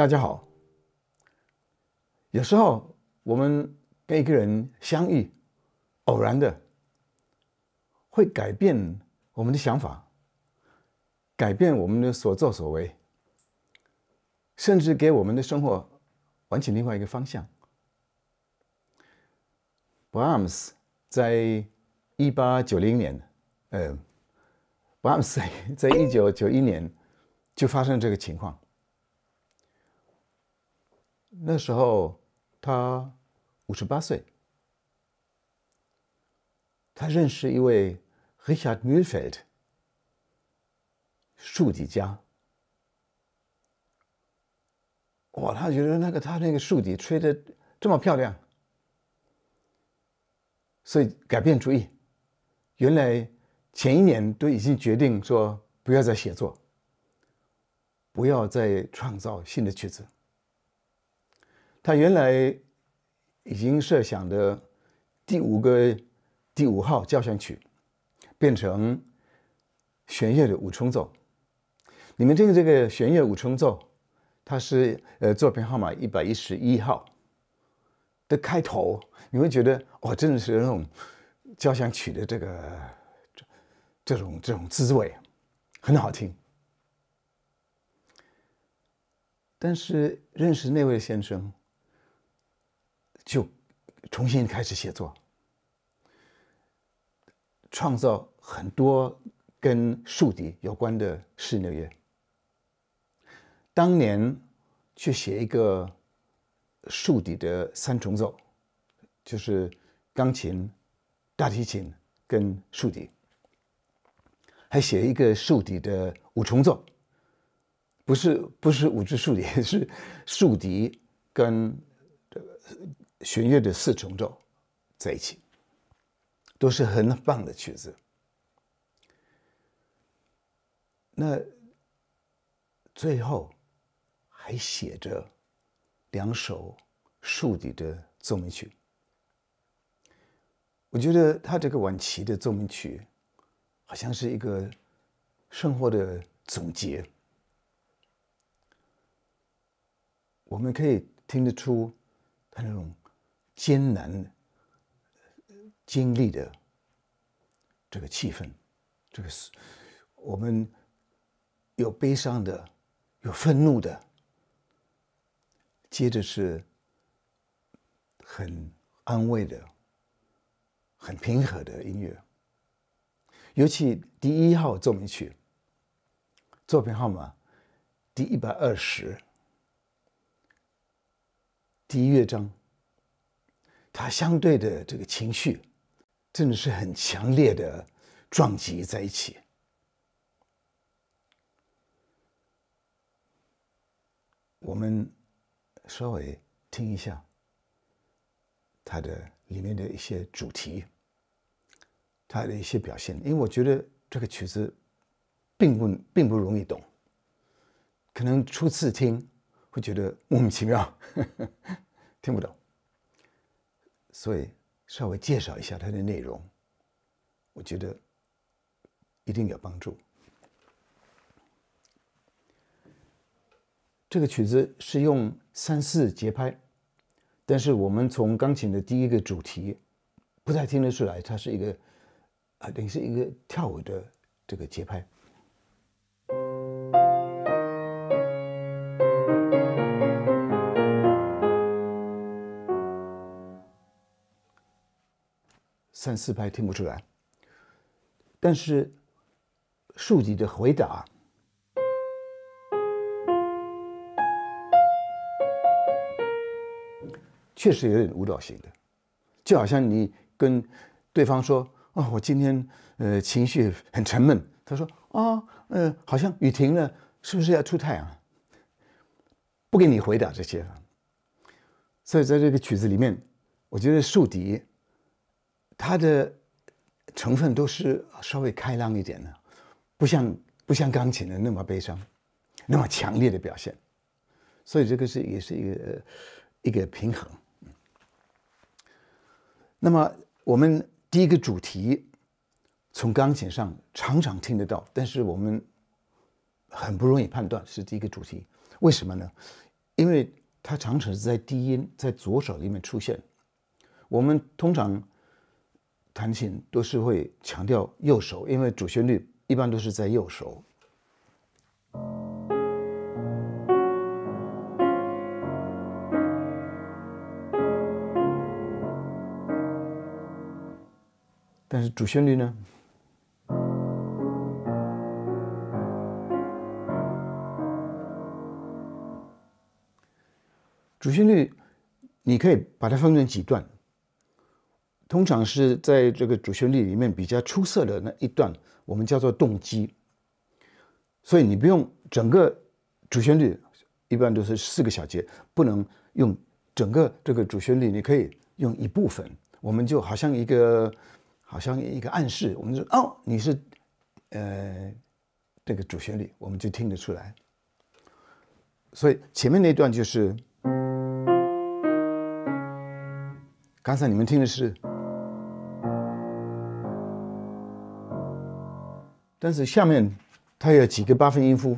大家好。有时候我们跟一个人相遇，偶然的会改变我们的想法，改变我们的所作所为，甚至给我们的生活完全另外一个方向。Brahms 在1890年，Brahms 在1991年就发生这个情况。那时候他58岁，他认识一位 Richard Mühfeld 竖笛家。哇，他觉得他那个竖笛吹得这么漂亮，所以改变主意。原来前一年都已经决定说不要再写作，不要再创造新的曲子。他原来已经设想的第五号交响曲变成弦乐的五重奏。你们听这个弦乐五重奏，它是作品号码111号的开头，你会觉得哦，真的是那种交响曲的这种滋味，很好听。但是认识那位先生，就重新开始写作，创造很多跟竖笛有关的室内乐。当年去写一个竖笛的三重奏，就是钢琴、大提琴跟竖笛，还写一个竖笛的五重奏，不是五支竖笛，是竖笛跟弦乐的四重奏在一起，都是很棒的曲子。那最后还写着2首竖笛的奏鸣曲。我觉得他这个晚期的奏鸣曲好像是一个生活的总结。我们可以听得出他那种艰难经历的这个气氛，这个我们有悲伤的，有愤怒的，接着是很安慰的，很平和的音乐。尤其第1号奏鸣曲，作品号码第120。第1乐章，它相对的这个情绪真的是很强烈的撞击在一起。我们稍微听一下它的里面的一些主题，它的一些表现，因为我觉得这个曲子并不容易懂，可能初次听会觉得莫名其妙，听不懂，所以稍微介绍一下它的内容，我觉得一定有帮助。这个曲子是用3/4节拍，但是我们从钢琴的第一个主题不太听得出来，它是一个等于是一个跳舞的这个节拍。3/4拍听不出来，但是竖笛的回答，确实有点舞蹈型的，就好像你跟对方说：“哦，我今天情绪很沉闷。”他说：“哦，好像雨停了，是不是要出太阳？”不给你回答这些了。所以在这个曲子里面，我觉得竖笛它的成分都是稍微开朗一点的，不像钢琴的那么悲伤，那么强烈的表现，所以这个也是一个平衡。那么我们第一个主题从钢琴上常常听得到，但是我们很不容易判断是第一个主题，为什么呢？因为它常常是在低音，在左手里面出现。我们通常弹琴都是会强调右手，因为主旋律一般都是在右手。 但是主旋律呢？主旋律你可以把它分成几段，通常是在这个主旋律里面比较出色的那一段，我们叫做动机。所以你不用整个主旋律，一般都是4个小节，不能用整个这个主旋律，你可以用一部分。我们就好像一个暗示，我们说哦，你是这个主旋律，我们就听得出来。所以前面那段就是，刚才你们听的是，但是下面它有几个八分音符。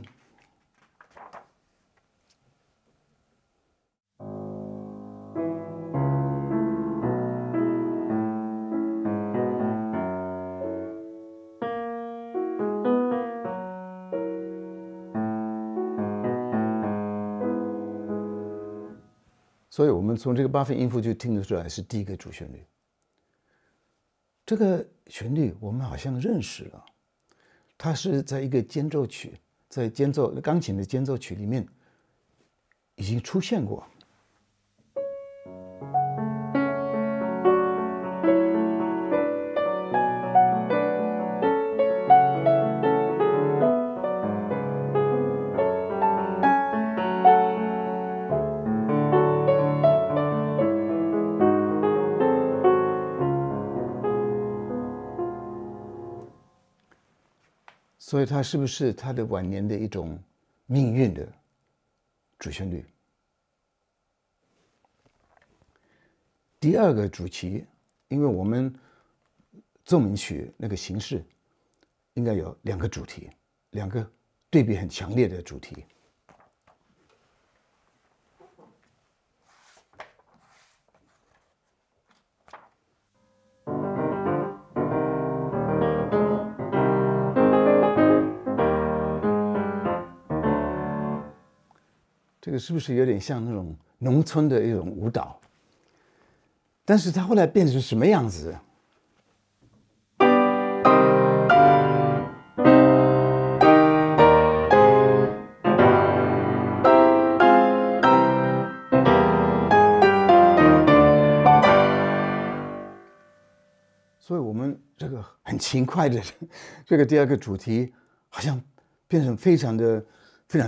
所以我们从这个八分音符就听得出来是第一个主旋律。这个旋律我们好像认识了，它是在一个间奏曲，在钢琴的间奏曲里面已经出现过。所以它是不是他的晚年的一种命运的主旋律？第二个主题，因为我们奏鸣曲那个形式应该有2个主题，2个对比很强烈的主题。这个是不是有点像那种农村的一种舞蹈？但是它后来变成什么样子？所以我们这个很勤快的这个第二个主题，好像变成非常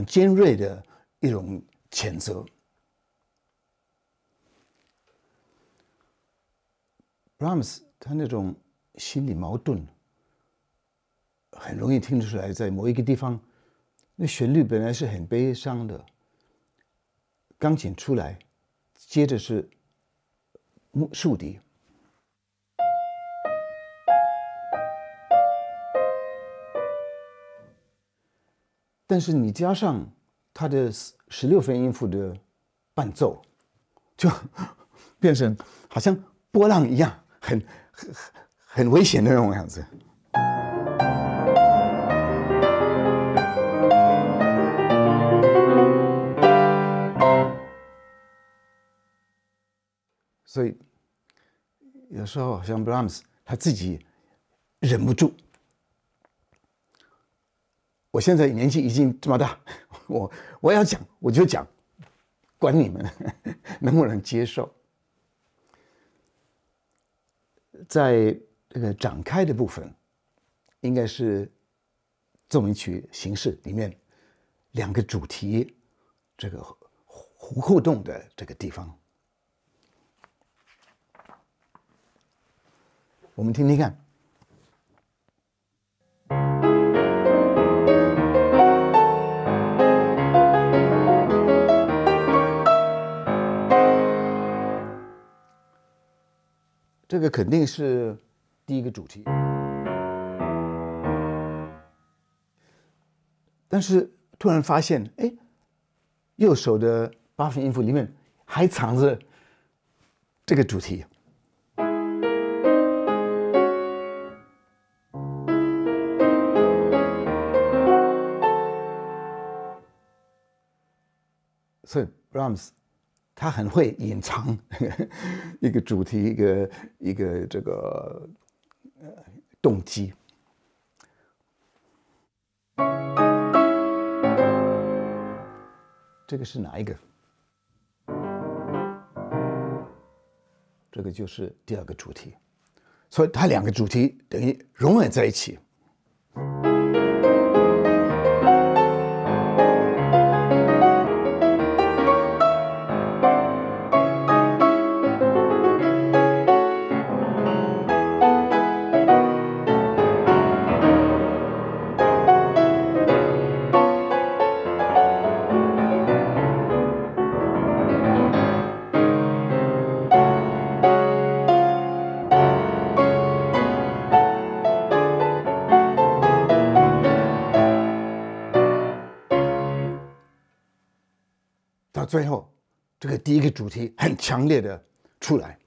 尖锐的。 一种谴责。Brahms 他那种心理矛盾，很容易听得出来，在某一个地方，那旋律本来是很悲伤的，钢琴出来，接着是竖笛。 但是你加上。 它的16分音符的伴奏，就变成好像波浪一样，很危险的那种样子。所以有时候好像 Brahms 他自己忍不住。 我现在年纪已经这么大，我要讲我就讲，管你们能不能接受。在这个展开的部分，应该是奏鸣曲形式里面2个主题这个互动的这个地方，我们听听看。 这个肯定是第一个主题，但是突然发现，哎，右手的巴赫音符里面还藏着这个主题。 所以 Brahms 他很会隐藏一个主题，一个这个动机。这个是哪一个？这个就是第二个主题，所以它两个主题等于融合在一起。 到最后，这个第一个主题很强烈的出来，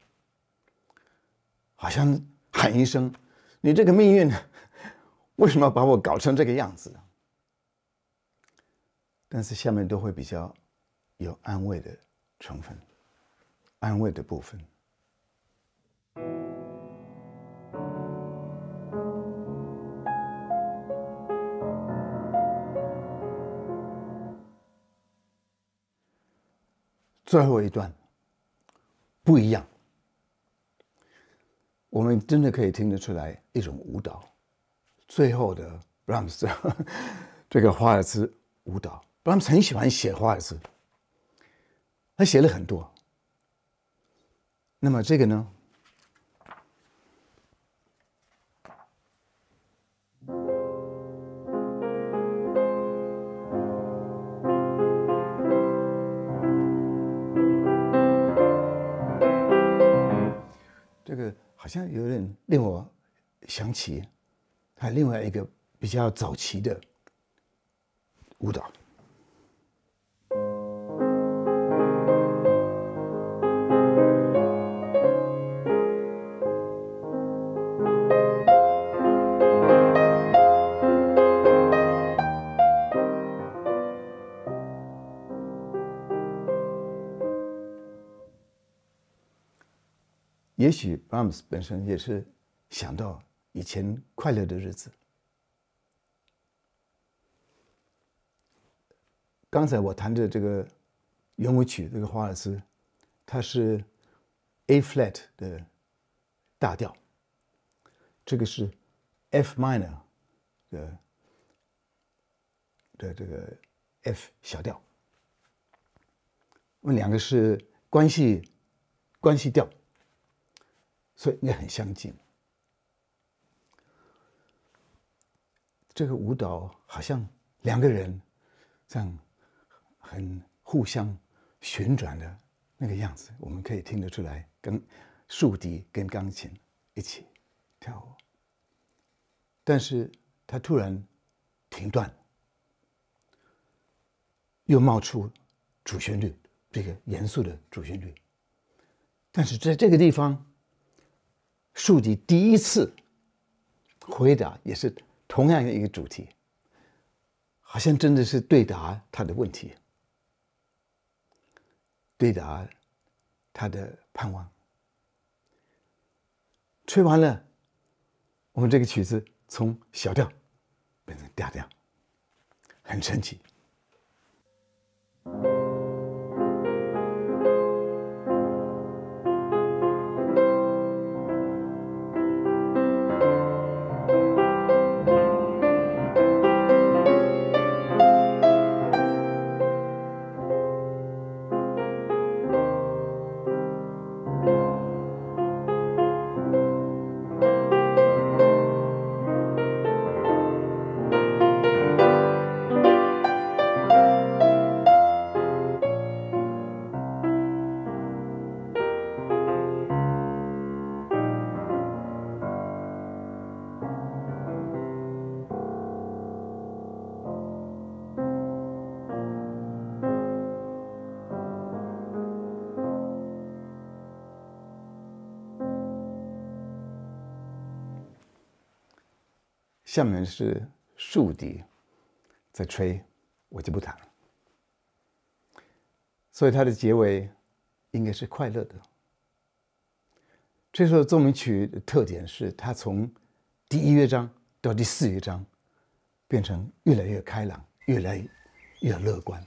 好像喊一声：“你这个命运，为什么把我搞成这个样子？”但是下面都会比较有安慰的成分，安慰的部分。 最后一段不一样，我们真的可以听得出来一种舞蹈。最后的 Brahms 这个华尔兹舞蹈 ，Brahms 很喜欢写华尔兹，他写了很多。那么这个呢？ 好像有点令我想起他另外一个比较早期的舞蹈。也许 Brahms 本身也是想到以前快乐的日子。刚才我弹的这个圆舞曲，这个华尔兹，它是 A flat 的大调，这个是 F minor 的这个 F 小调，我们两个是关系调。 所以也很相近。这个舞蹈好像两个人这样很互相旋转的那个样子，我们可以听得出来，跟竖笛跟钢琴一起跳舞。但是它突然停断，又冒出主旋律，这个严肃的主旋律。但是在这个地方。 竖笛第一次回答也是同样的一个主题，好像真的是对答他的问题，对答他的盼望。吹完了，我们这个曲子从小调变成大调，很神奇。下面是竖笛在吹，我就不弹了。所以它的结尾应该是快乐的。这首奏鸣曲的特点是，它从第一乐章到第四乐章变成越来越开朗，越来越乐观。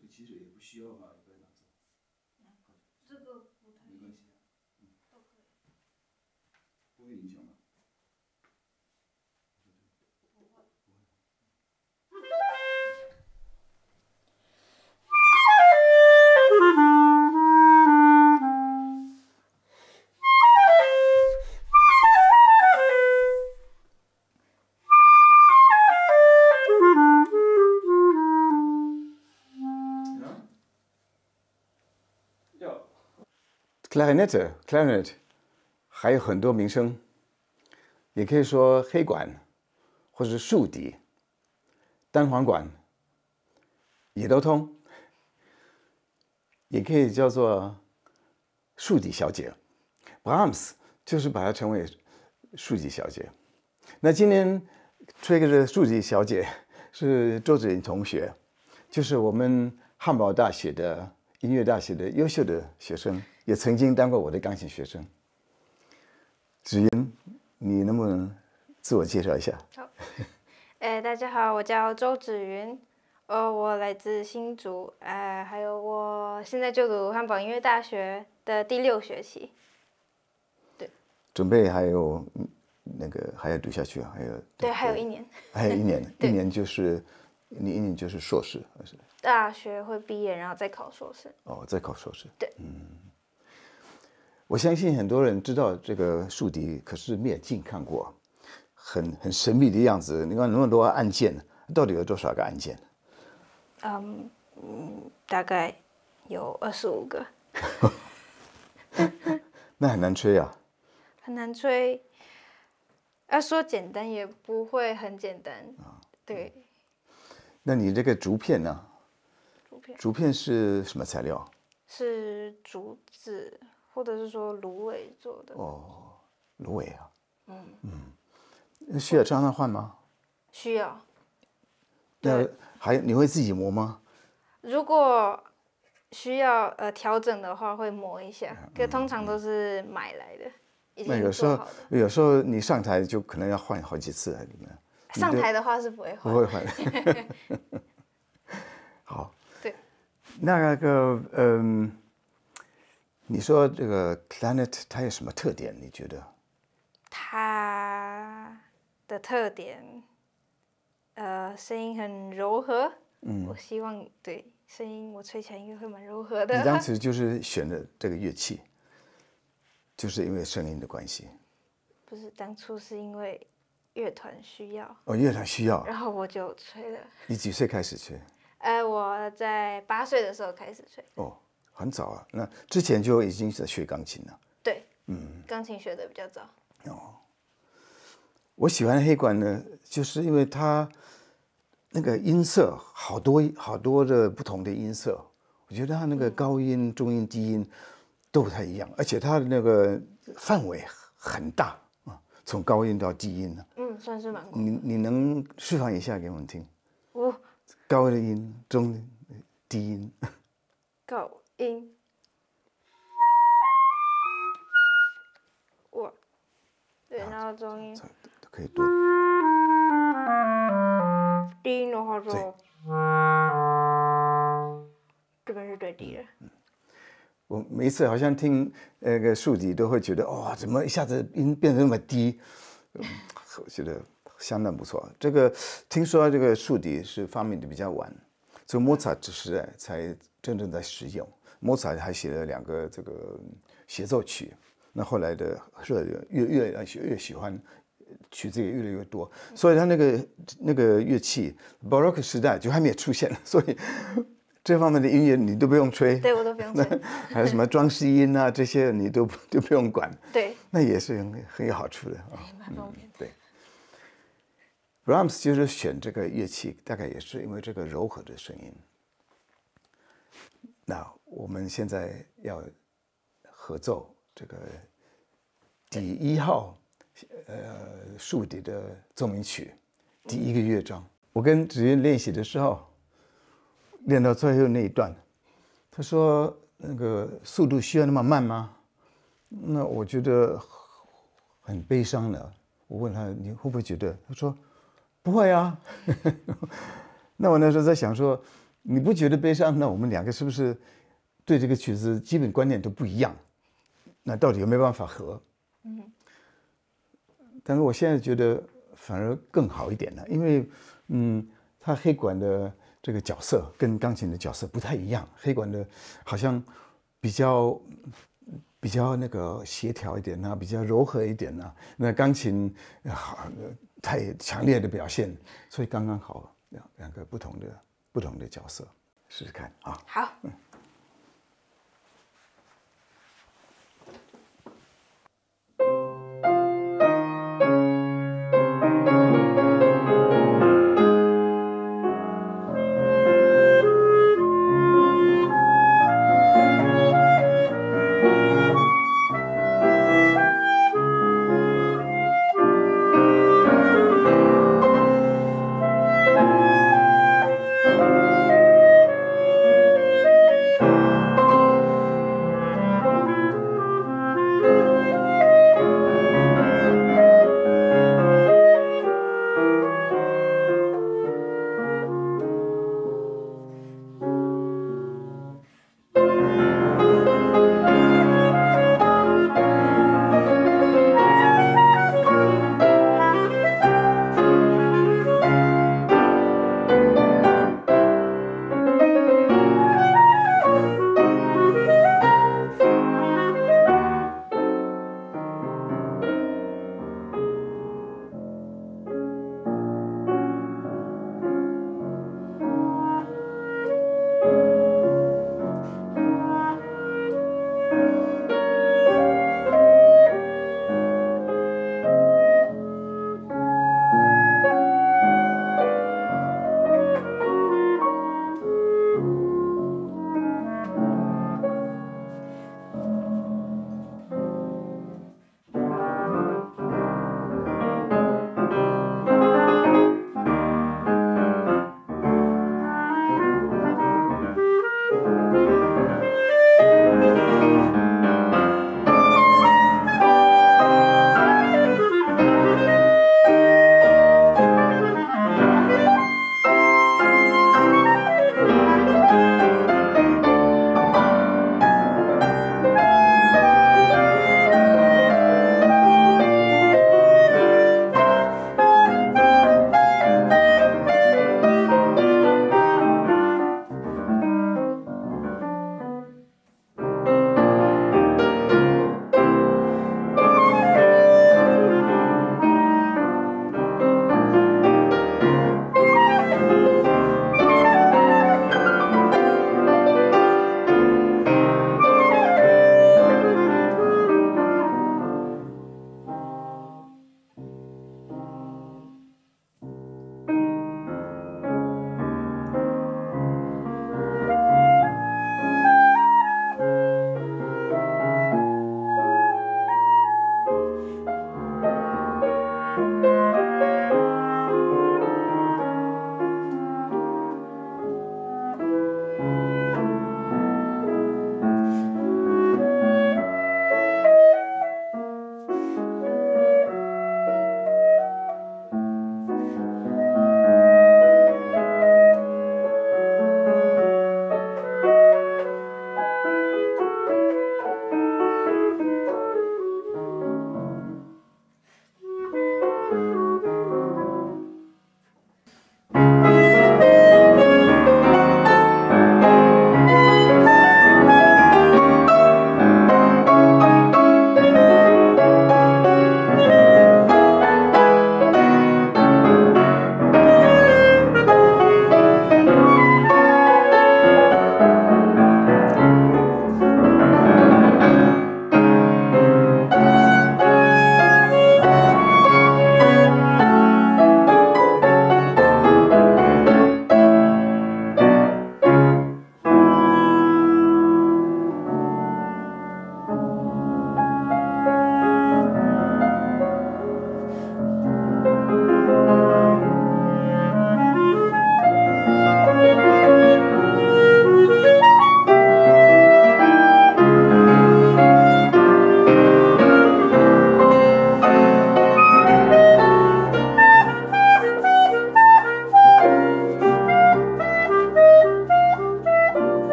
这个其实也不需要吧，也可以拿走。这个不太没关系，都可以，不会影响吧？ Klarinette, Clarinet， 还有很多名声，也可以说黑管，或者是竖笛、单簧管，也都通，也可以叫做竖笛小姐。Brahms 就是把它称为竖笛小姐。那今天吹的竖笛小姐是周子林同学，就是我们汉堡大学的音乐大学的优秀的学生。 也曾经当过我的钢琴学生，芷瑩，你能不能自我介绍一下？好，大家好，我叫周芷瑩，我来自新竹，还有我现在就读汉堡音乐大学的第6学期，对，准备还有那个还要读下去啊，还有对，还有1年，还有1年，一年就是硕士，还是大学会毕业，然后再考硕士。哦，再考硕士，对，嗯。 我相信很多人知道这个竖笛，可是没有近看过，很神秘的样子。你看那么多按键，到底有多少个按键？大概有25个。那很难吹啊。很难吹，要说简单也不会很简单。啊，对。那你这个竹片呢？竹片是什么材料？是竹子。 或者是说芦苇做的哦，芦苇啊，嗯，需要常常换吗？需要。那还你会自己磨吗？如果需要调整的话，会磨一下，可通常都是买来的，已经做好的。有时候你上台就可能要换好几次，你们上台的话是不会换，不会换。好。对。那个你说这个 Clarinet 它有什么特点？你觉得？它的特点，声音很柔和。嗯，我希望对声音，我吹起来应该会蛮柔和的。你当时就是选的这个乐器，就是因为声音的关系？不是，当初是因为乐团需要。哦，乐团需要。然后我就吹了。你几岁开始吹？我在8岁的时候开始吹。哦。 很早啊，那之前就已经在学钢琴了。对，嗯，钢琴学的比较早。哦，我喜欢黑管呢，就是因为它那个音色好多的不同的音色，我觉得它那个高音、中音、低音都不太一样，而且它的那个范围很大啊，从高音到低音呢。嗯，算是蛮广。你能示范一下给我们听？哦，高的音、中音、低音。高。 音，哇，对，然后中音，可以多。低音的话就，这边是最低的。我每一次好像听那个竖笛都会觉得，哦，怎么一下子音变得那么低？我觉得相当不错。这个听说这个竖笛是发明的比较晚，从莫扎特时代才真正在使用。莫扎特还写了2个这个协奏曲，那后来的越喜欢曲子也越来越多，所以他那个乐器 ，Baroque 时代就还没有出现，所以。 这方面的音乐你都不用吹，对我都不用吹，还有什么装饰音啊这些你都不用管，对，那也是很有好处的啊，蛮方便的。对 ，Brahms 就是选这个乐器，大概也是因为这个柔和的声音。那我们现在要合奏这个第1号竖笛的奏鸣曲第1个乐章。我跟子云练习的时候。 练到最后那一段，他说：“那个速度需要那么慢吗？”那我觉得很悲伤的。我问他：“你会不会觉得？”他说：“不会啊。”那我那时候在想说：“你不觉得悲伤？那我们2个是不是对这个曲子基本观念都不一样？那到底有没有办法合？”嗯。但是我现在觉得反而更好一点了，因为他黑管的。 这个角色跟钢琴的角色不太一样，黑管的好像比较那个协调一点呐、啊，比较柔和一点呐、啊。那钢琴太强烈的表现，所以刚刚好两个不同的角色，试试看啊。好。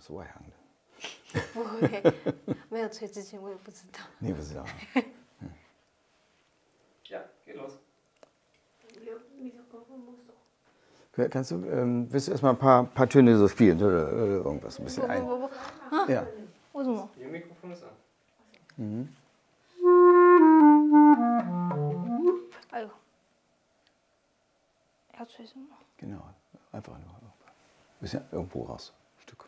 我是外行的。 不会，没有吹之前我也不知道。你也不知道啊？嗯。Ja, geht los. Kannst du, willst du erstmal ein paar Töne so spielen oder irgendwas ein bisschen ein? Ja. Warum? Ihr Mikrofon ist an. Mhm. Also. Herzschüsse. Genau, einfach nur ein bisschen irgendwo raus, ein Stück.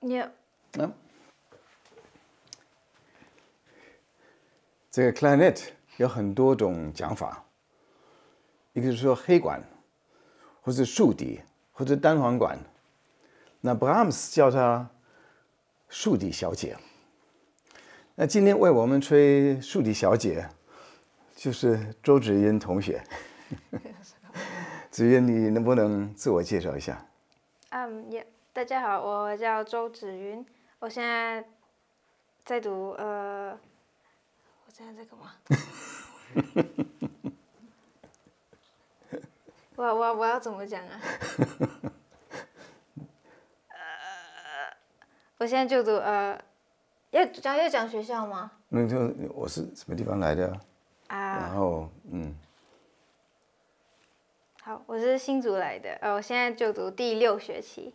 Ja. Ja.这个 clarinet 有很多种讲法，一个是说黑管，或者竖笛，或者单簧管。那 Brahms 叫它竖笛小姐。那今天为我们吹竖笛小姐，就是周芷茵同学。芷茵，你能不能自我介绍一下？Yeah. 大家好，我叫周芷茵，我现在在读我现在在干嘛？我要怎么讲啊？我现在就读要讲学校吗？那就我是什么地方来的啊？然后嗯，好，我是新竹来的，我现在就读第六学期。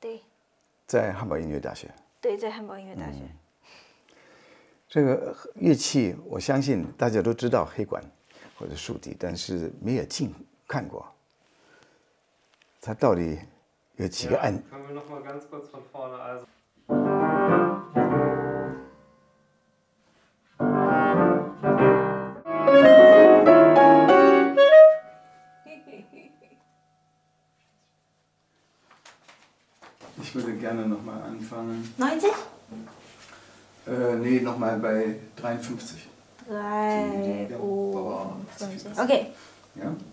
对，在汉堡音乐大学。对，在汉堡音乐大学。这个乐器，我相信大家都知道黑管或者竖笛，但是没有近看过，它到底有几个按？Ich würde gerne nochmal anfangen. 90? Nee, nochmal bei 53. 53. Okay. Ja?